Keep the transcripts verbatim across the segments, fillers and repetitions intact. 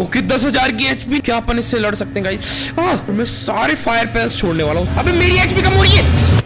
Okay दस हजार की एचपी, क्या अपन इससे लड़ सकते हैं गाइस? मैं सारे फायर पेल्स छोड़ने वाला हूँ। अबे मेरी एचपी कम हो रही है।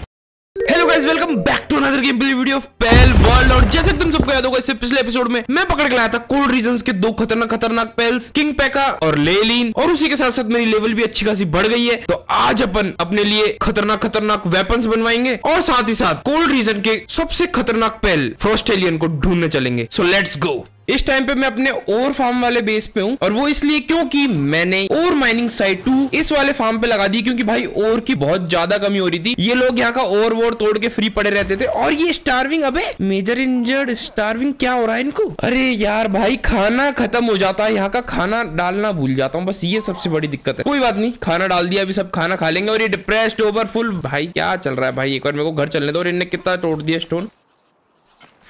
Hello guys, welcome back to another game play video of Palworld. और जैसे तुम सबको याद होगा, इससे पिछले एपिसोड में मैं पकड़ के लाया था कोल्ड रीजंस के दो खतरनाक खतरनाक पेल्स, किंग पेका और लेलिन, और उसी के साथ साथ मेरी लेवल भी अच्छी खासी बढ़ गई है। तो आज अपन अपने लिए खतरनाक खतरनाक वेपन्स बनवाएंगे और साथ ही साथ कोल्ड रीजन के सबसे खतरनाक पेल फ्रॉस्टेलियन को ढूंढने चलेंगे। So let's go. इस टाइम पे मैं अपने और फार्म वाले बेस पे हूँ, और वो इसलिए क्योंकि मैंने और माइनिंग साइट टू इस वाले फार्म पे लगा दी, क्योंकि भाई और की बहुत ज्यादा कमी हो रही थी। ये लोग यहाँ का और वोर तोड़ के फ्री पड़े रहते थे। और ये स्टार्विंग, अबे मेजर इंजर्ड स्टार्विंग, क्या हो रहा है इनको? अरे यार भाई, खाना खत्म हो जाता है, यहाँ का खाना डालना भूल जाता हूँ, बस ये सबसे बड़ी दिक्कत है। कोई बात नहीं, खाना डाल दिया, अभी सब खाना खा लेंगे। और ये डिप्रेस्ड ओवर फुल, भाई क्या चल रहा है भाई? एक बार मेरे को घर चलने दो। और इनने कितना तोड़ दिया स्टोन?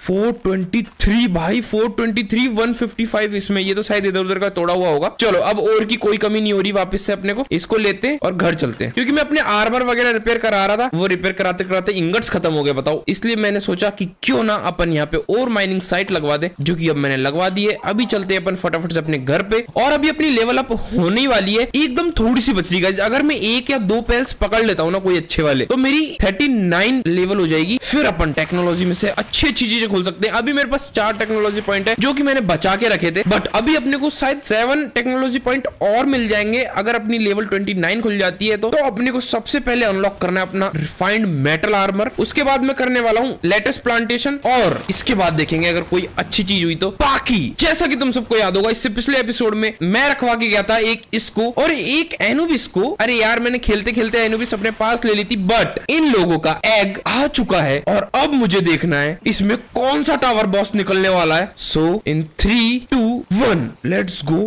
फोर टू थ्री भाई, four two three, one fifty five इसमें। ये तो शायद इधर उधर का तोड़ा हुआ होगा। चलो, अब और की कोई कमी नहीं हो रही वापस से अपने को। इसको लेते हैं और घर चलते हैं, क्योंकि मैं अपने आर्मर वगैरह रिपेयर करा रहा था। वो रिपेयर कराते कराते इंगट्स खत्म हो गए, बताओ। इसलिए मैंने सोचा कि क्यों ना अपन यहाँ पे और माइनिंग साइट लगवा दे, जो की अब मैंने लगवा दी है। अभी चलते है अपन फटाफट से अपने घर पे। और अभी अपनी लेवल अप होने वाली है, एकदम थोड़ी सी बच रही गाइस। अगर मैं एक या दो पेल्स पकड़ लेता हूँ ना कोई अच्छे वाले, तो मेरी थर्टी नाइन लेवल हो जाएगी। फिर अपन टेक्नोलॉजी में से अच्छी अच्छी चीजें खोल सकते हैं। अभी मेरे पास चार टेक्नोलॉजी पॉइंट है, जो कि मैंने बचा के रखे थे, बट अभी अपने को शायद सेवन टेक्नोलॉजी पॉइंट और मिल जाएंगे अगर अपनी लेवल उनतीस खुल जाती है। तो, तो अपने को सबसे पहले अनलॉक करना है अपना रिफाइंड मेटल आर्मर। उसके बाद मैं करने वाला हूँ लेटेस्ट प्लांटेशन, और इसके बाद देखेंगे अगर कोई अच्छी चीज हुई तो। बाकी जैसा कि तुम सबको याद होगा, इससे पिछले एपिसोड में मैं रखवा के गया था एक इसको और एक एनुबिस को। अरे यार, मैंने खेलते खेलते एनुबिस अपने पास ले ली थी, बट इन लोगों का एग आ चुका है। और अब मुझे देखना है इसमें कौन सा टावर बॉस निकलने वाला है। So in three two one, let's go.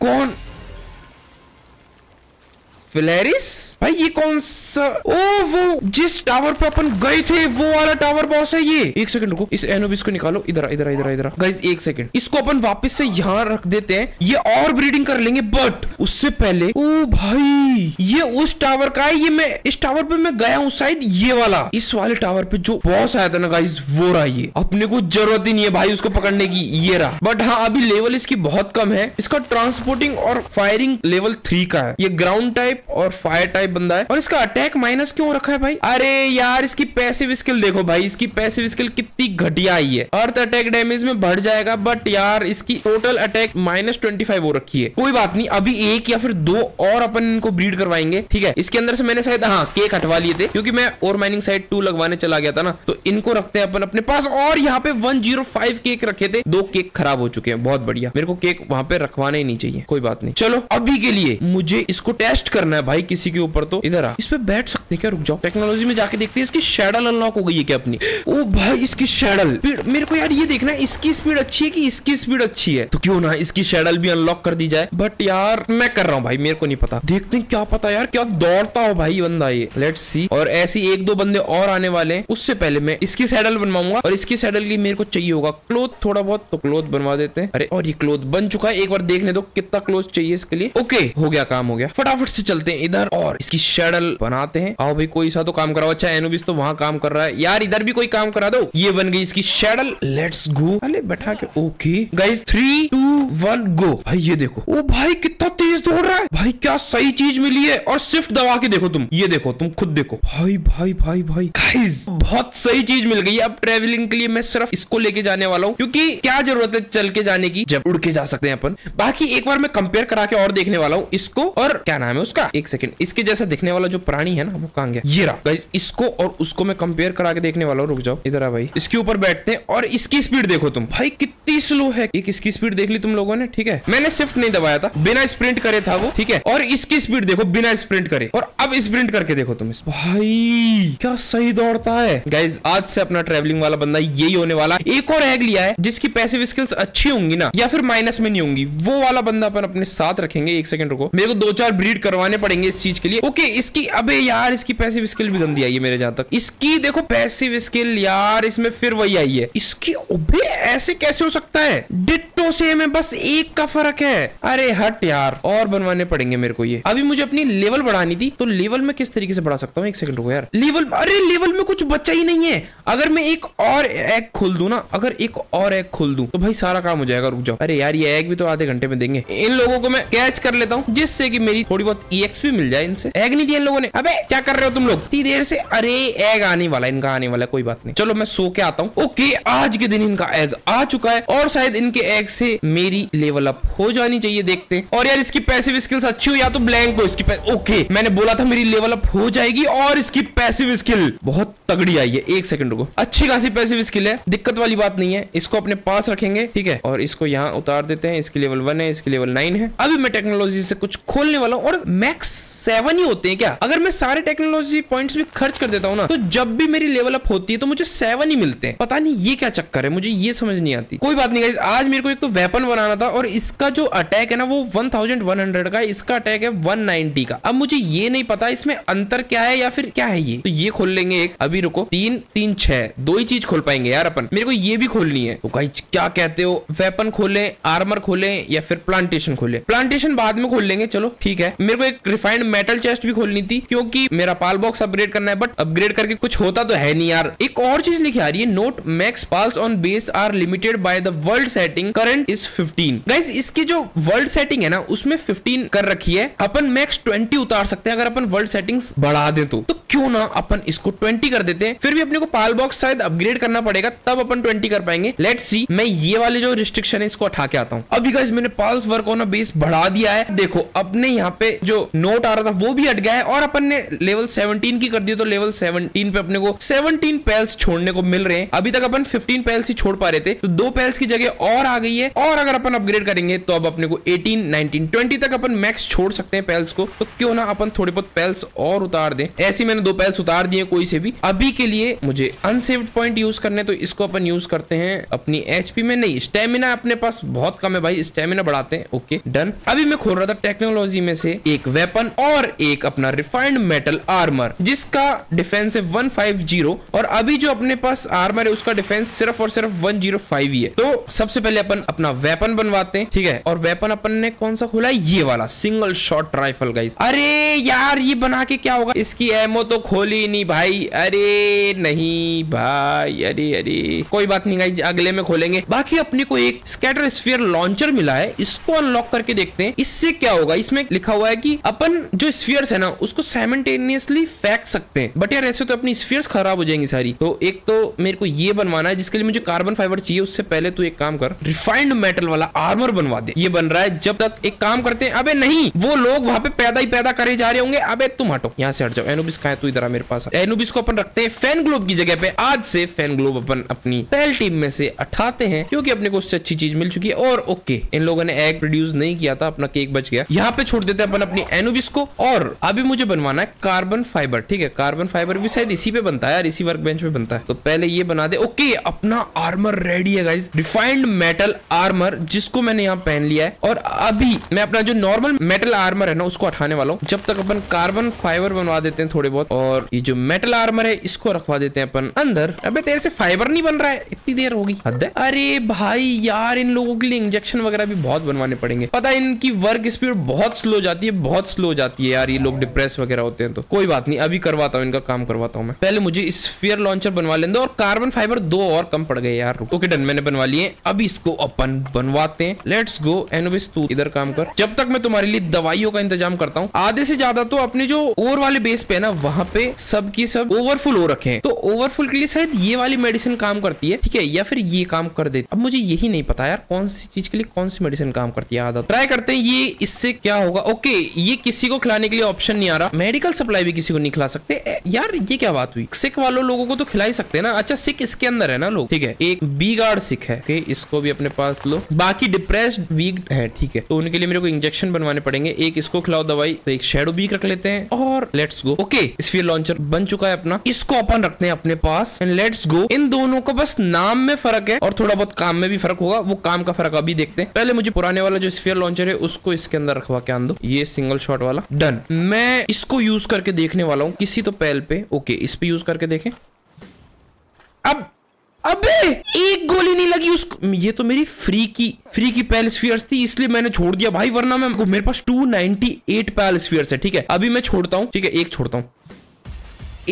कौन? फिलेरिस भाई, ये कौन सा? ओ, वो जिस टावर पे अपन गए थे वो वाला टावर बॉस है ये। एक सेकंड रुको, इस एनोबिस को निकालो। इधर इधर इधर इधर गाइस, एक सेकंड। इसको अपन वापस से यहाँ रख देते हैं, ये और ब्रीडिंग कर लेंगे। बट उससे पहले, ओ भाई, ये उस टावर का है। ये मैं इस टावर पे मैं गया हूँ शायद, ये वाला। इस वाले टावर पे जो बॉस आया था ना गाइस, वो रहा ये। अपने को जरूरत ही नहीं है भाई उसको पकड़ने की, ये रहा। बट हाँ, अभी लेवल इसकी बहुत कम है। इसका ट्रांसपोर्टिंग और फायरिंग लेवल थ्री का है। ये ग्राउंड टाइप और फायर टाइप बंदा है। और इसका अटैक माइनस क्यों रखा है भाई? अरे यार, इसकी पैसिव स्किल देखो भाई, इसकी पैसिव स्किल कितनी घटिया आई है। अर्थ अटैक डैमेज में बढ़ जाएगा, बट यार इसकी total attack minus twenty five हो रखी है। कोई बात नहीं, अभी एक या फिर दो और अपन इनको ब्रीड करवाएंगे, ठीक है। इसके अंदर से मैंने शायद हाँ केक हटवा लिए थे, क्योंकि मैं और माइनिंग साइट टू लगवाने चला गया था ना, तो इनको रखते हैं अपन अपने पास। और यहाँ पे वन जीरो फाइव केक रखे थे, दो केक खराब हो चुके हैं। बहुत बढ़िया, मेरे को केक वहां पे रखवाना ही नहीं चाहिए। कोई बात नहीं, चलो अभी के लिए मुझे इसको टेस्ट करना है भाई किसी के ऊपर। तो इधर आ, इस पे बैठ सकते हैं क्या? रुक जाओ, टेक्नोलॉजी में जाके देखते हैं इसकी शैडल अनलॉक हो गई है क्या अपनी। ओ भाई, इसकी शैडल मेरे को यार ये देखना है इसकी स्पीड अच्छी है कि इसकी स्पीड अच्छी है, तो क्यों ना इसकी शैडल भी अनलॉक कर दी जाए। बट यार मैं कर रहा हूँ भाई, मेरे को नहीं पता, देखते हैं। क्या पता यार, क्या दौड़ता हो भाई बंदा ये, लेट्स सी। और ऐसे एक दो बंदे और आने वाले हैं, उससे पहले मैं इसकी शैडल बनवाऊंगा। और इसकी शैडल के लिए मेरे को चाहिए होगा क्लोथ, थोड़ा बहुत, तो क्लोथ बनवा देते हैं। अरे, और ये क्लोथ बन चुका है, एक बार देखने दो कितना क्लोथ चाहिए इसके लिए। ओके, हो गया, काम हो गया। फटाफट से चलते हैं इधर और इसकी शैडल बनाते हैं। आओ भाई, कोई सा तो काम कराओ। अच्छा, एनुबिस तो वहां काम कर रहा है यार, इधर भी कोई काम करा दो। ये बन गई इसकी शैडल, लेट्स गो। अरे बैठा के, okay guys, three two one go. भाई ये देखो, ओ भाई कितना तेज दौड़ रहा है भाई, क्या सही चीज मिली है। और शिफ्ट दबा के देखो तुम, ये देखो, तुम खुद देखो भाई भाई भाई भाई गाइस, बहुत सही चीज मिल गई। अब ट्रेवलिंग के लिए मैं सिर्फ इसको लेके जाने वाला हूँ, क्योंकि क्या जरूरत है चल के जाने की जब उड़ के जा सकते हैं अपन। बाकी एक बार मैं कंपेयर करा के और देखने वाला हूँ इसको, और क्या नाम है उसका, एक सेकंड, इसके जैसा दिखने वाला जो प्राणी है ना, वो कहाँ गया? ये रहा गाइस, इसको और उसको मैं कंपेयर करा के देखने वाला हूँ। रुक जाओ, इधर आ भाई, इसके ऊपर बैठते हैं। और इसकी स्पीड देखो तुम भाई, कितनी स्लो है। एक इसकी स्पीड देख ली तुम लोगों ने, ठीक है। मैंने शिफ्ट नहीं दबाया था, बिना स्प्रिंट करे था वो, ठीक है। और इसकी स्पीड देखो, बिना स्प्रिंट करे। और अब स्प्रिंट करके देखो तुम, भाई क्या सही दौड़ता है गाइस। आज से अपना ट्रेवलिंग वाला बंदा यही होने वाला। एक और एग लिया है, जिसकी पैसिव स्किल्स अच्छी होंगी ना, या फिर माइनस में नहीं होंगी, वो वाला बंदा अपन अपने साथ रखेंगे। एक सेकंड रुको, मेरे को दो चार ब्रीड करवाने करने पड़ेंगे इस चीज के लिए। ओके इसकी, अबे यार इसकी पैसिव स्किल भी गंदी आई है मेरे जहां तक। इसकी देखो पैसिव स्किल यार इसमें फिर वही आई है इसकी। अबे ऐसे कैसे हो सकता है, डिट्टो सेम है बस एक का फर्क है। अरे हट यार, और बनवाने पड़ेंगे मेरे को ये। अभी मुझे अपनी लेवल बढ़ानी थी, तो लेवल में किस तरीके से बढ़ा सकता हूँ, एक सेकंड रुको यार। लेवल, अरे लेवल में कुछ बच्चा ही नहीं है। अगर मैं एक और एग खोल दूं ना, अगर एक और एग खोल दूं तो भाई सारा काम हो जाएगा। रुक जाओ, अरे यार ये एग भी तो आधे घंटे में देंगे। इन लोगों को मैं कैच कर लेता हूँ जिससे कि मेरी थोड़ी बहुत ईएक्सपी मिल जाए। इनसे एग नहीं दिया इन लोगों ने। अबे क्या कर रहे हो तुम लोग इतनी देर से। अरे एग आने वाला, इनका आने वाला, कोई बात नहीं, चलो मैं सो के आता हूँ। ओके आज के दिन इनका एग आ चुका है और शायद इनके एग से मेरी लेवल अप हो जानी चाहिए, देखते हैं। और यार इसकी पैसिव स्किल्स अच्छी हो या तो ब्लैंक हो इसकी। ओके मैंने बोला था मेरी लेवल अप हो जाएगी। और इसकी पैसिव स्किल बहुत तगड़ी आई है, एक सेकंड रुको, अच्छी खासी पैसिव स्किल है, दिक्कत वाली बात नहीं है। इसको अपने पास रखेंगे ठीक है, और इसको यहाँ उतार देते हैं। इसकी लेवल वन है, इसकी लेवल नाइन है। अभी मैं टेक्नोलॉजी से कुछ खोलने वाला हूँ और मैक्स सेवन ही होते हैं क्या। अगर मैं सारे टेक्नोलॉजी पॉइंट्स भी खर्च कर देता हूँ ना, तो जब भी मेरी लेवल अप होती है तो मुझे सेवन ही मिलते हैं। पता नहीं ये क्या चक्कर है, मुझे ये समझ नहीं आती। कोई बात नहीं गाइस, आज मेरे को एक तो वेपन बनाना था और इसका जो अटैक है ना वो वन थाउजेंड वन हंड्रेड का, इसका अटैक है वन नाइनटी का। अब मुझे ये नहीं पता इसमें अंतर क्या है या फिर क्या है ये, तो ये खोल लेंगे एक। अभी रुको, तीन तीन छह, दो ही चीज खोल पाएंगे यार अपन। मेरे को ये भी खोलनी है, तो गाइस क्या कहते हो, वेपन खोलें, आर्मर खोलें या फिर प्लांटेशन खोलें। प्लांटेशन बाद में खोल लेंगे, चलो ठीक है। मेरे को एक रिफाइंड मेटल चेस्ट भी खोलनी थी क्योंकि मेरा पाल बॉक्स अपग्रेड करना है, बट अपग्रेड करके कुछ होता तो है नहीं यार। एक और चीज लिखी आ रही है, note max pals on base are limited by the world setting, current is fifteen. Guys इसकी जो वर्ल्ड सेटिंग है ना उसमें फिफ्टीन कर रखी है, अपन मैक्स ट्वेंटी उतार सकते हैं अगर अपन वर्ल्ड सेटिंग्स बढ़ा दे तो, तो क्यों ना अपन इसको ट्वेंटी कर देते हैं। फिर भी अपने को पाल बॉक्स शायद अपग्रेड करना पड़ेगा, तब अपन ट्वेंटी कर पाएंगे। लेट्स सी, मैं ये वाले जो रिस्ट्रिक्शन है इसको हटा के आता हूँ। अभी गाइस मैंने pals work on a base बढ़ा दिया है, देखो अपने यहाँ पे जो नोट आ रहा था वो भी हट गया है और अपन ने लेवल सेवनटीन की कर दी, तो लेवल सेवनटीन पे अपने को सेवनटीन पेल्स छोड़ने को मिल रहे हैं। अभी तक अपन फिफ्टीन पेल्स ही छोड़ पा रहे थे, तो दो पेल्स की जगह और आ गई है। और अगर अपन अपग्रेड करेंगे तो अब अपने को एटीन नाइनटीन ट्वेंटी तक अपन मैक्स छोड़ सकते हैं पेल्स को। तो क्यों ना अपन थोड़े बहुत पेल्स और उतार दें। ऐसी मैंने दो पेल्स उतार दिए कोई से भी। अभी के लिए मुझे अनसेव्ड पॉइंट यूज करने, तो इसको अपन यूज करते हैं अपनी एचपी में। नहीं, स्टेमिना अपने पास बहुत कम है भाई, स्टेमिना बढ़ाते हैं। Okay done. अभी मैं खोल रहा था टेक्नोलॉजी में से एक वेपन और एक अपना रिफाइंड मेटल आर्मर, जिसका डिफेंस है वन फिफ्टी, और अभी जो अपने पास आर्मर है उसका डिफेंस सिर्फ और सिर्फ वन जीरो फाइव ही है। तो सबसे पहले अपन अपना वेपन बनवाते हैं ठीक है। और वेपन अपन ने कौन सा खोला है, ये वाला सिंगल शॉट राइफल गाइस। अरे यार ये बना के क्या होगा, इसकी एमओ तो खोली नहीं भाई। अरे नहीं भाई, अरे अरे कोई बात नहीं गाइस, अगले में खोलेंगे। बाकी अपने को एक स्कैटर स्फीयर लॉन्चर मिला है, इसको अनलॉक करके देखते हैं इससे क्या होगा। इसमें लिखा हुआ है कि अपन जो स्फीयर्स है ना उसको साइमल्टेनियसली फेंक सकते हैं, बट यार ऐसे तो अपनी स्फीयर्स खराब हो जाएंगी सारी। तो एक तो मेरे को ये बनवाना है, जिसके लिए मुझे कार्बन फाइबर चाहिए। उससे पहले तू एक काम कर, रिफाइंड मेटल वाला आर्मर बनवा दे। ये बन रहा है जब तक, एक काम करते हैं। अबे नहीं, वो लोग वहां पे पैदा ही पैदा करे जा रहे होंगे। अबे तुम हटो यहाँ से, हट जाओ। एनुबिस कहाँ है, तू इधर आ मेरे पास। एनुबिस को अपन रखते हैं फैन ग्लोब की जगह पे। आज से फैन ग्लोब अपन अपनी पहल टीम में से हटाते हैं क्योंकि अपने को उससे अच्छी चीज मिल चुकी है। और ओके इन लोगों ने एग प्रोड्यूस नहीं किया था, अपना केक बच गया। यहाँ पे छोड़ देते हैं अपन अपनी एनुबिस को। और अभी मुझे बनवाना है कार्बन फाइबर ठीक है। कार्बन फाइबर भी शायद इसी पे बनता है यार, इसी वर्क बेंच पे बनता है। तो पहले ये बना दे। ओके अपना आर्मर रेडी है गाइस, रिफाइंड मेटल आर्मर, जिसको मैंने यहाँ पहन लिया है। और अभी मैं अपना जो नॉर्मल मेटल आर्मर है ना उसको हटाने वाला हूँ, जब तक अपन कार्बन फाइबर बनवा देते हैं थोड़े बहुत। और ये जो मेटल आर्मर है इसको रखवा देते हैं अपन अंदर। अबे तेरे से फाइबर नहीं बन रहा है, इतनी देर होगी, हद है। अरे भाई यार इन लोगों के लिए इंजेक्शन वगैरह भी बहुत बनवाने पड़ेंगे। पता है इनकी वर्क स्पीड बहुत स्लो जाती है, बहुत स्लो जाती है यार। ये लोग डिप्रेस वगैरह होते हैं, तो कोई बात नहीं, अभी करवाता हूँ इनका काम, करवाता हूँ मैं। पहले मुझे स्फीयर लॉन्चर बनवा लेने दो। और कार्बन फाइबर दो और कम पड़ गए यार। ओके डन, मैंने बनवा लिए। अभी इसको अपन बनवाते हैं, लेट्स गो। एनुबिस तू इधर काम कर जब तक मैं तुम्हारे लिए दवाइयों का इंतजाम करता हूँ। आधे से ज्यादा तो अपने जो ओवर वाले बेस पे है ना वहाँ पे सब की सब ओवरफुल हो रखे हैं, तो ओवरफुल के लिए शायद ये वाली मेडिसिन काम करती है ठीक है, या फिर ये काम कर देती। अब मुझे यही नहीं पता यार कौन सी चीज के लिए कौन सी मेडिसिन काम करती है आधा। ट्राई करते हैं ये, इससे क्या होगा। ओके ये किसी को खिलाने के लिए ऑप्शन नहीं आ रहा। मेडिकल सप्लाई भी किसी को नहीं खिला सकते यार, ये क्या बात हुई। सिक वालों लोगों को तो खिला ही सकते हैं ना। अच्छा सिक इसके अंदर है ना लोग ठीक है। एक बी गार्ड सिक है, इसको भी अपने पास लो। बाकी डिप्रेस्ड वीक है ठीक है, तो उनके लिए मेरे को इंजेक्शन बनवाने पड़ेंगे। एक इसको खिलाओ दवाई, तो एक शेडो वीक रख लेते हैं। और let's go. Okay sphere launcher बन चुका है अपना, इसको अपन रखते हैं अपने पास एंड लेट्स गो। इन दोनों का बस नाम में फर्क है और थोड़ा बहुत काम में भी फर्क होगा, वो काम का फर्क अभी देखते हैं। पहले मुझे पुराने वाला जो स्फीयर लॉन्चर है उसको इसके अंदर रखवा के आन दो, ये सिंगल शॉट वाला। डन, मैं इसको यूज करके देखने वाला हूँ किसी तो पहल पे। ओके इस पे यूज करके देखें। अब अबे एक गोली नहीं लगी उसको, ये तो मेरी फ्री की फ्री की पैल स्फीयर्स थी इसलिए मैंने छोड़ दिया भाई, वरना मैं मेरे पास दो सौ अट्ठानवे पैल स्फीयर्स है। ठीक है अभी मैं छोड़ता हूँ, ठीक है एक छोड़ता हूँ।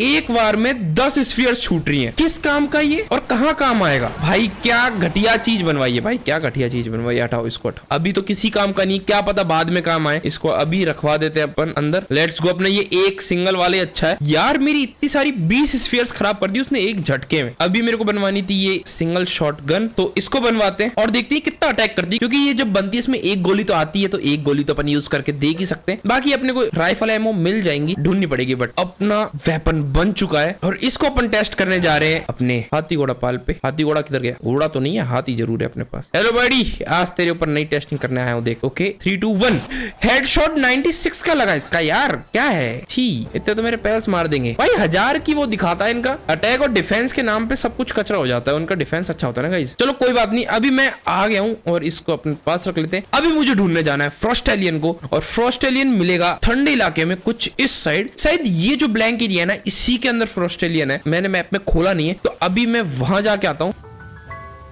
एक बार में दस स्फीयर्स छूट रही हैं, किस काम का ये और कहाँ काम आएगा भाई। क्या घटिया चीज बनवाई है भाई, क्या घटिया चीज बनवाई। हटाओ इसको, हटाओ, अभी तो किसी काम का नहीं, क्या पता बाद में काम आए। इसको अभी रखवा देते हैं अपन अंदर, लेट्स गो। अपने ये एक सिंगल वाले अच्छा है यार, मेरी इतनी सारी बीस स्फीयर्स खराब कर दी उसने एक झटके में। अभी मेरे को बनवानी थी ये सिंगल शॉट गन, तो इसको बनवाते हैं और देखते हैं कितना अटैक करती है, क्योंकि ये जब बनती है इसमें एक गोली तो आती है, तो एक गोली तो अपन यूज करके देख ही सकते हैं। बाकी अपने को राइफल एमो मिल जाएंगी, ढूंढनी पड़ेगी। बट अपना वेपन बन चुका है और इसको अपन टेस्ट करने जा रहे हैं अपने हाथी घोड़ा पाल पे। हाथी घोड़ा किधर गया, घोड़ा तो नहीं है, हाथी जरूर है अपने पास। हेलो बड़ी, आज तेरे ऊपर नई टेस्टिंग करने आया हूँ, देख। Okay three two one, headshot छियानवे का लगा इसका। यार क्या है छी, इतने तो मेरे पैल्स मार देंगे भाई। हजार की वो दिखाता है इनका, अटैक और डिफेंस के नाम पे सब कुछ कचरा हो जाता है। उनका डिफेंस अच्छा होता है ना गाइस। चलो कोई बात नहीं, अभी मैं आ गया हूँ और इसको अपने पास रख लेते हैं। अभी मुझे ढूंढने जाना है फ्रॉस्टैलियन को, और फ्रॉस्टैलियन मिलेगा ठंडे इलाके में कुछ इस साइड, शायद ये जो ब्लैंक एरिया है ना इसी के अंदर फ्रॉस्टैलियन है। मैंने मैप में खोला नहीं है, तो अभी मैं वहां जाके आता हूँ।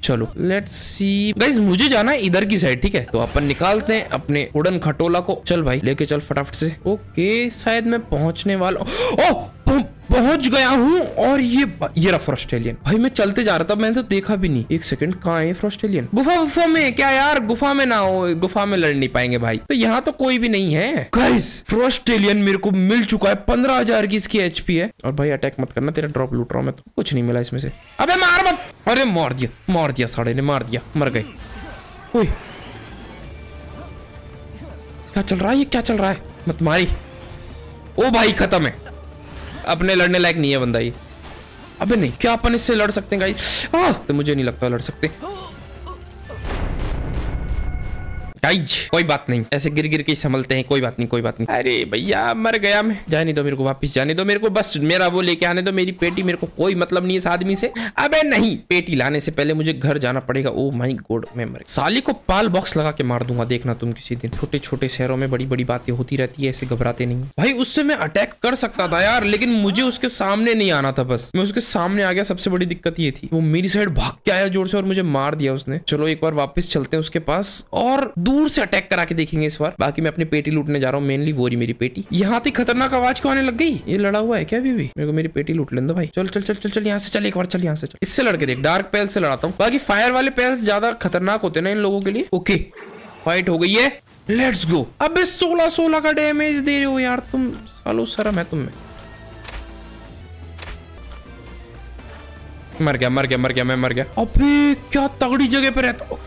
चलो लेट्स सी गाइस, मुझे जाना है इधर की साइड, ठीक है। तो अपन निकालते हैं अपने उड़न खटोला को, चल भाई लेके चल फटाफट से। ओके शायद मैं पहुंचने वाला हूँ, पहुंच गया हूँ। और ये ये रहा फ्रॉस्टैलियन भाई, मैं चलते जा रहा था, मैंने तो देखा भी नहीं। एक सेकंड, कहाँ है फ्रॉस्टैलियन? गुफा गुफा में क्या यार, गुफा में ना हो, गुफा में लड़ नहीं पाएंगे भाई। तो यहाँ तो कोई भी नहीं है गाइस। फ्रॉस्टैलियन मेरे को मिल चुका है, पंद्रह हजार की इसकी एचपी है। और भाई अटैक मत करना, तेरा ड्रॉप लूट रहा हूँ मैं, तो कुछ नहीं मिला इसमें से। अबे मार मत, अरे मार दिया मार दिया, साढ़े ने मार दिया, मर गए। क्या चल रहा है, ये क्या चल रहा है, मत मारी। ओ भाई खत्म है, अपने लड़ने लायक नहीं है बंदा ये। अबे नहीं, क्या अपन इससे लड़ सकते हैं गाइस? आह तो मुझे नहीं लगता लड़ सकते गाइस। कोई बात नहीं, ऐसे गिर गिर के संभलते हैं, कोई बात नहीं कोई बात नहीं। अरे भैया मर गया मैं, जाने दो मेरे को, वापस जाने दो मेरे को, बस मेरा वो लेके आने दो, मेरी पेटी। मेरे को कोई मतलब नहीं इस आदमी से। अबे नहीं, पेटी लाने से पहले मुझे घर जाना पड़ेगा। ओ माय गॉड मैं मर, साली को पाल बॉक्स लगा के मार दूंगा, देखना तुम किसी दिन। छोटे छोटे शहरों में बड़ी बड़ी बातें होती रहती है, ऐसे घबराते नहीं भाई। उससे मैं अटैक कर सकता था यार, लेकिन मुझे उसके सामने नहीं आना था, बस मैं उसके सामने आ गया। सबसे बड़ी दिक्कत ये थी, वो मेरी साइड भाग के आया जोर से और मुझे मार दिया उसने। चलो एक बार वापस चलते हैं उसके पास और दूर से अटैक करा के देखेंगे इस बार। बाकी मैं अपनी पेटी लूटने जा रहा हूँ, मेनली वो रही मेरी पेटी। यहाँ तक खतरनाक आवाज क्यों आने लग गई, ये लड़ा हुआ है क्या अभी भी? मेरे को मेरी पेटी लूट लेने दो भाई, चल चल चल चल चल यहाँ से चल, एक बार चल यहाँ से चल। इससे लड़के देख, डार्क पैल से लड़ाता हूँ, बाकी फायर वाले पैल्स ज्यादा खतरनाक होते ना इन लोगों के लिए। ओके फाइट हो गई है, लेट्स गो। अबे सोलह सोलह का डैमेज दे रहे हो यार तुम सालो, शर्म है तुम। मर गया मर गया मर गया मैं मर गया। अबे क्या तगड़ी जगह पे रहता हूँ,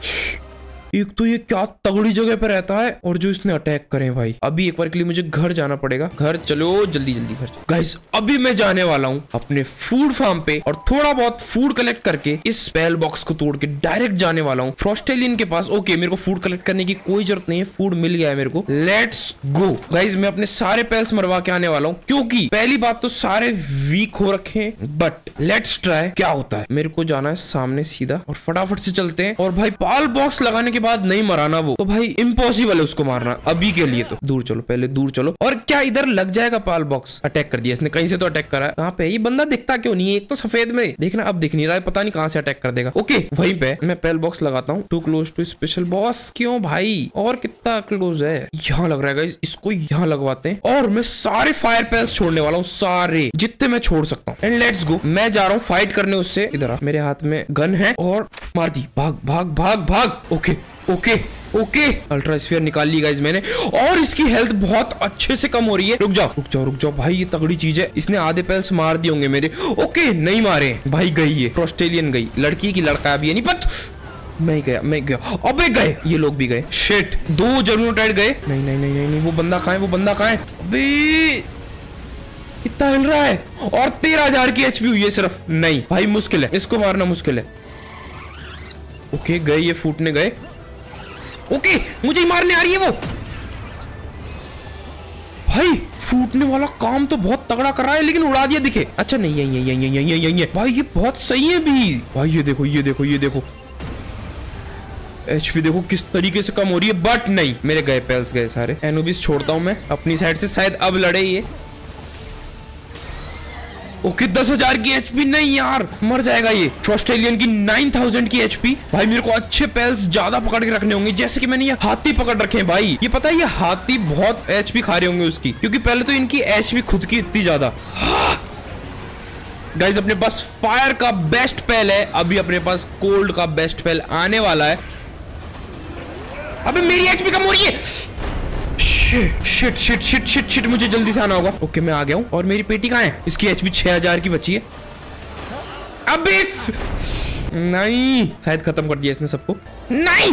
एक तो ये क्या तगड़ी जगह पे रहता है, और जो इसने अटैक करे भाई। अभी एक बार के लिए मुझे घर जाना पड़ेगा, घर चलो जल्दी जल्दी घर गाइस। अभी मैं जाने वाला हूँ अपने फूड फार्म पे और थोड़ा बहुत फूड कलेक्ट करके इस पैल बॉक्स को तोड़ के डायरेक्ट जाने वाला हूँ फ्रॉस्टैलियन के पास। ओके मेरे को फूड कलेक्ट करने की कोई जरूरत नहीं है, फूड मिल गया है मेरे को, लेट्स गो। गाइज मैं अपने सारे पैल्स मरवा के आने वाला हूँ, क्योंकि पहली बात तो सारे वीक हो रखे हैं, बट लेट्स ट्राई क्या होता है। मेरे को जाना है सामने सीधा और फटाफट से चलते हैं। और भाई पाल बॉक्स लगाने के बाद नहीं मराना वो तो भाई, इम्पॉसिबल है उसको मारना अभी के लिए। तो दूर चलो, पहले दूर चलो। और क्या इधर लग जाएगा पाल बॉक्स? अटैक कर दिया इसने, कहीं से तो अटैक करा है। कहाँ पे ये बंदा दिखता क्यों नहीं है? एक तो सफेद में देखना, अब दिख नहीं रहा है, पता नहीं कहाँ से अटैक कर देगा। ओके वहीं पे मैं पैल बॉक्स लगाता हूँ। Too close to special boss, क्यों भाई और कितना क्लोज है? यहाँ लग रहा है गाइस, इसको यहाँ लगवाते हैं। और मैं सारे फायर पैल्स छोड़ने वाला हूँ, सारे जितने मैं छोड़ सकता हूँ, एंड लेट्स गो। मैं जा रहा हूँ फाइट करने उससे। इधर मेरे हाथ में गन है और मार दी, भाग भाग भाग भाग। Okay okay okay ultra sphere निकाल ली गाइस मैंने, और इसकी हेल्थ बहुत अच्छे से कम हो रही है। रुक जाओ रुक जाओ रुक जाओ भाई, ये तगड़ी चीज है। इसने आधे पैल्स मार दिए होंगे मेरे। ओके नहीं मारे भाई, गई ये फ्रॉस्टैलियन गई, लड़की की लड़का अभी नहीं पत। मैं गया मैं गया, अबे गए ये लोग भी गए, शिट दो जरूर टैट गए। नहीं नहीं नहीं नहीं, नहीं वो बंदा कहाँ है, वो बंदा कहाँ है? अबे कितना हिल रहा है, और तेरह हजार की एचपी हुई है सिर्फ। नहीं भाई मुश्किल है, इसको मारना मुश्किल है। ओके गए ये फूटने गए। ओके okay, मुझे ही मारने आ रही है वो भाई फूटने वाला काम तो बहुत तगड़ा कर रहा है लेकिन उड़ा दिया दिखे। अच्छा नहीं यही यही यही यही यही यही भाई ये बहुत सही है भी। भाई ये देखो ये देखो ये देखो एचपी देखो किस तरीके से कम हो रही है। बट नहीं मेरे गए पेल्स गए सारे। एनोबिस छोड़ता हूँ मैं अपनी साइड से, शायद अब लड़े ये। ओके दस हजार की एचपी नहीं यार मर जाएगा ये। फ्रॉस्टेलियन की नाइन थाउजेंड की एचपी। भाई मेरे को अच्छे पेल्स ज्यादा पकड़ के रखने होंगे जैसे कि मैंने ये हाथी पकड़ रखे हैं भाई। ये पता है ये हाथी बहुत एचपी खा रहे होंगे उसकी, क्योंकि पहले तो इनकी एचपी खुद की इतनी ज्यादा। गाइस अपने पास फायर का बेस्ट पेल है अभी, अपने पास कोल्ड का बेस्ट पेल आने वाला है। अबे मेरी एचपी कम हो रही है। Shit shit shit shit shit shit मुझे जल्दी से आना होगा। ओके okay, मैं आ गया हूँ। और मेरी पेटी कहाँ है? इसकी एचपी छह हजार की बची है। अबे नहीं शायद खत्म कर दिया इसने सबको। नहीं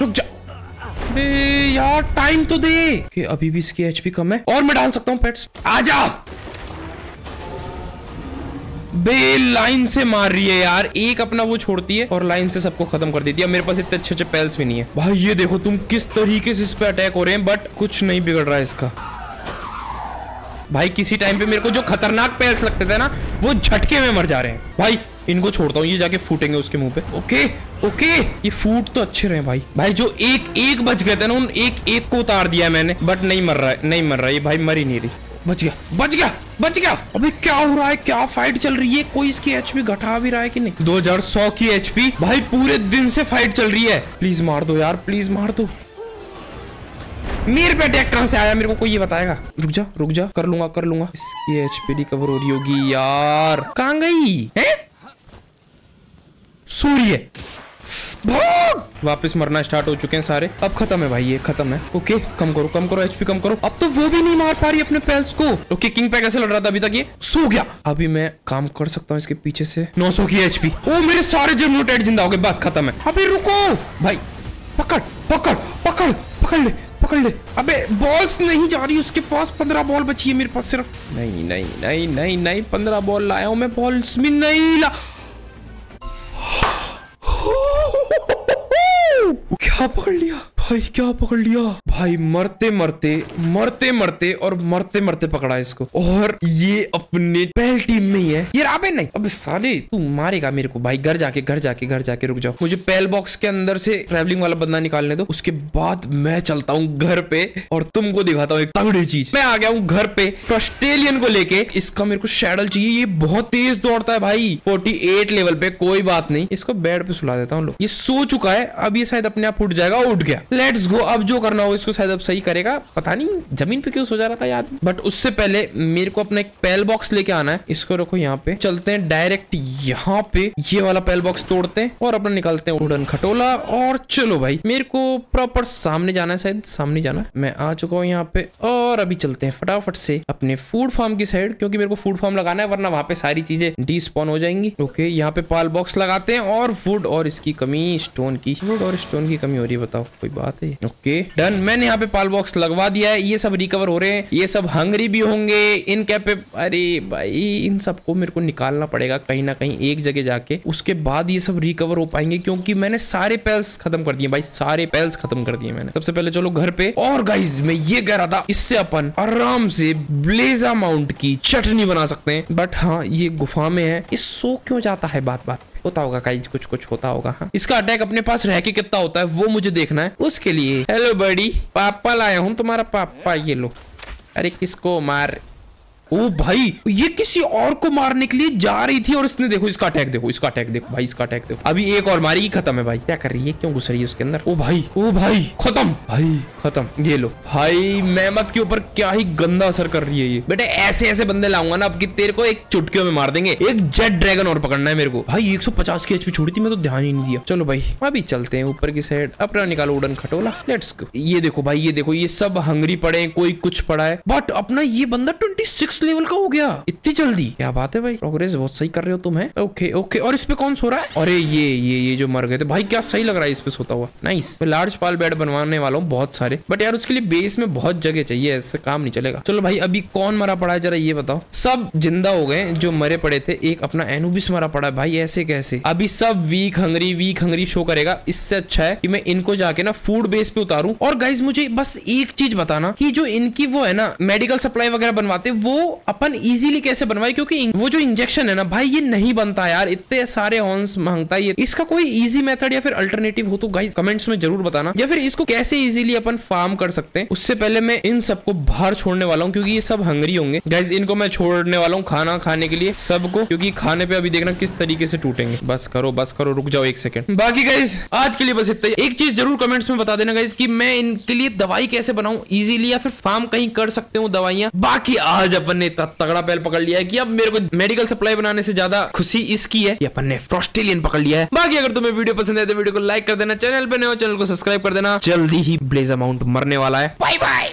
रुक जा बे यार टाइम तो दे कि अभी भी इसकी एचपी कम है और मैं डाल सकता हूँ पेट्स। आ जा बे लाइन से मार रही है यार, एक अपना वो छोड़ती है और लाइन से सबको खत्म कर देती है। मेरे पास इतने अच्छे अच्छे पैल्स भी नहीं है। भाई ये देखो तुम किस तरीके से इस पे अटैक हो रहे हैं बट कुछ नहीं बिगड़ रहा है इसका। भाई किसी टाइम पे मेरे को जो खतरनाक पैल्स लगते थे ना वो झटके में मर जा रहे हैं। भाई इनको छोड़ता हूँ ये जाके फूटेंगे उसके मुंह पे। ओके ओके ये फूट तो अच्छे रहे भाई। भाई जो एक एक बच गए थे ना उन एक एक को उतार दिया मैंने बट नहीं मर रहा है, नहीं मर रहा है भाई, मर ही नहीं रही। बच गया बच गया बच गया। अबे क्या हो रहा है, क्या फाइट चल रही है, कोई इसकी एचपी घटा भी रहा है कि नहीं। दो हजार सौ की एचपी भाई पूरे दिन से फाइट चल रही है। प्लीज मार दो यार प्लीज मार दो। मेरे पे अटैक कहाँ से आया मेरे को कोई ये बताएगा। रुक जा रुक जा कर लूंगा कर लूंगा। इसकी एचपी रिकवर हो रही होगी यार। कहाँ गई है सूर्य। वापस मरना स्टार्ट हो चुके हैं सारे। अब खत्म है भाई ये खत्म है। ओके कम करो कम करो एचपी कम करो। अब तो वो भी नहीं मार पा रही अपने पेल्स को। ओके किंग पे कैसे लड़ रहा था अभी तक ये सो गया। अभी मैं काम कर सकता हूँ इसके पीछे से। नौ सौ की एचपी। ओ मेरे सारे जर्मोटेड जिंदा हो गए। बस खत्म है। अभी रुको भाई पकड़ पकड़ पकड़ पकड़ ले पकड़ ले। अबे बॉल्स नहीं जा रही उसके पास। पंद्रह बॉल बची है मेरे पास सिर्फ। नहीं नहीं नहीं नहीं नहीं पंद्रह बॉल लाया हूँ मैं बॉल्स में नहीं ला। क्या पकड़ लिया भाई क्या पकड़ लिया भाई। मरते मरते मरते मरते और मरते मरते पकड़ा इसको। और ये अपने पहल टीम में ही है ये। अबे नहीं अब साले तू मारेगा मेरे को भाई। घर जाके घर जाके घर जाके रुक जाओ। मुझे पहल बॉक्स के अंदर से ट्रैवलिंग वाला बंदा निकालने दो, उसके बाद मैं चलता हूँ घर पे और तुमको दिखाता हूँ एक तगड़ी चीज। मैं आ गया हूँ घर पे फ्रॉस्टेलियन को लेके। इसका मेरे को शैडल चाहिए, ये बहुत तेज दौड़ता है भाई। फोर्टी एट लेवल पे कोई बात नहीं। इसको बेड पे सुला देता हूँ। ये सो चुका है अब, ये शायद अपने आप उठ जाएगा। उठ गया लेट्स गो। अब जो करना हो इसको शायद अब सही करेगा। पता नहीं जमीन पे क्यों सो जा रहा था याद। बट उससे पहले मेरे को अपना एक पैल बॉक्स लेके आना है। इसको रखो यहाँ पे, चलते हैं डायरेक्ट यहाँ पे। ये वाला पैल बॉक्स तोड़ते हैं और अपना निकालते हैं वुडन खटोला। और चलो भाई मेरे को प्रॉपर सामने जाना है, शायद सामने जाना। मैं आ चुका हूँ यहाँ पे और अभी चलते हैं फटाफट से अपने फूड फार्म की साइड, क्योंकि मेरे को फूड फार्म लगाना है वरना वहाँ पे सारी चीजें डी स्पॉन हो जाएंगी। ओके यहाँ पे पाल बॉक्स लगाते हैं और वुड और इसकी कमी स्टोन की, वुड और स्टोन की कमी हो रही है बताओ कोई बात है। ओके डन मैंने यहाँ पे पाल बॉक्स लगवा दिया है। ये सब रिकवर हो रहे हैं, ये सब हंगरी भी होंगे इन कैपे। अरे भाई इन सबको मेरे को निकालना पड़ेगा कहीं ना कहीं एक जगह जाके, उसके बाद ये सब रिकवर हो पाएंगे। क्योंकि मैंने सारे पेल्स खत्म कर दिए भाई, सारे पेल्स खत्म कर दिए मैंने। सबसे पहले चलो घर पे। और गाइज मैं ये कह रहा था इससे अपन आराम से ब्लेजा माउंट की चटनी बना सकते हैं। बट हाँ ये गुफा में है, ये सो क्यों जाता है बात बात होता होगा गाइज, कुछ कुछ होता होगा। हाँ इसका अटैक अपने पास रह के कितना होता है वो मुझे देखना है। उसके लिए हेलो बड़ी पापा लाया हूँ तुम्हारा पापा, ये लो। अरे किसको मार। ओ भाई ये किसी और को मारने के लिए जा रही थी और इसने देखो इसका अटैक देखो इसका अटैक देखो भाई इसका अटैक देखो। अभी एक और मारेगी खत्म है भाई। क्या कर रही है क्यों घुस रही है उसके अंदर। ओ भाई ओ भाई खत्म भाई खत्म। ये लो भाई मेहमत के ऊपर क्या ही गंदा असर कर रही है ये। बेटे ऐसे ऐसे बंदे लाऊंगा ना अब की तेरे को एक चुटकियों में मार देंगे। एक जेट ड्रैगन और पकड़ना है मेरे को भाई। एक सौ पचास की एचपी छोड़ी थी मैं तो ध्यान ही नहीं दिया। चलो भाई अभी चलते हैं ऊपर की साइड अपना निकालो उड़न खटोला। लेट्स ये देखो भाई ये देखो ये सब हंगरी पड़े कोई कुछ पड़ा है। बट अपना ये बंदा ट्वेंटी सिक्स किस लेवल का हो गया इतनी जल्दी? क्या बात है भाई, प्रोग्रेस बहुत सही कर रहे हो तुम है। ओके ओके, और इस पे कौन सो रहा है? अरे ये ये ये जो मर गए थे भाई, क्या सही लग रहा है इस पे सोता हुआ। नाइस, मैं लार्ज पाल बेड बनवाने वाला हूँ बहुत सारे, बट यार उसके लिए बेस में बहुत जगह चाहिए, ऐसे काम नहीं चलेगा। चलो भाई, अभी कौन मरा पड़ा है जरा ये बताओ। सब जिंदा हो गए जो मरे पड़े थे, एक अपना एनुबिस मरा पड़ा है भाई, ऐसे कैसे? अभी सब weak hungry weak hungry show करेगा। इससे अच्छा है कि मैं इनको जाके ना फूड बेस पे उतारूं। और गाइज मुझे बस एक चीज बताना कि जो इनकी वो है ना मेडिकल सप्लाई वगैरह बनवाते, वो अपन इजीली कैसे बनवाए, क्योंकि वो जो इंजेक्शन है ना भाई ये नहीं बनता यार, इतने सारे हॉर्न्स मांगता है ये। इसका कोई इजी मेथड या फिर अल्टरनेटिव हो तो गाइज कमेंट्स में जरूर बताना, या फिर इसको कैसे इजीली अपन फार्म कर सकते हैं। उससे पहले मैं इन सबको बाहर छोड़ने वाला हूँ क्योंकि ये सब हंगरी होंगे। गाइज इनको मैं छोड़ने वाला हूँ खाना खाने के लिए सबको, क्योंकि खाने पे अभी देखना किस तरीके से टूटेंगे। बस करो बस करो, रुक जाओ एक सेकंड। बाकी गाइज आज के लिए बस इतना ही। एक चीज जरूर कमेंट्स में बता देना गाइज कि मैं इनके लिए दवाई कैसे बनाऊं इजीली, या फिर फार्म कहीं कर सकते हूँ दवाइयां। बाकी आज अपन ने इतना तगड़ा पहल पकड़ लिया है कि अब मेरे को मेडिकल सप्लाई बनाने से ज्यादा खुशी इसकी है कि अपन ने फ्रॉस्टेलियन पकड़ लिया है। बाकी अगर तुम्हें वीडियो पसंद आए तो वीडियो को लाइक कर देना, चैनल पे नए हो चैनल को सब्सक्राइब कर देना। जल्दी ही ब्लेज़ अमाउंट मरने वाला है। Bye bye.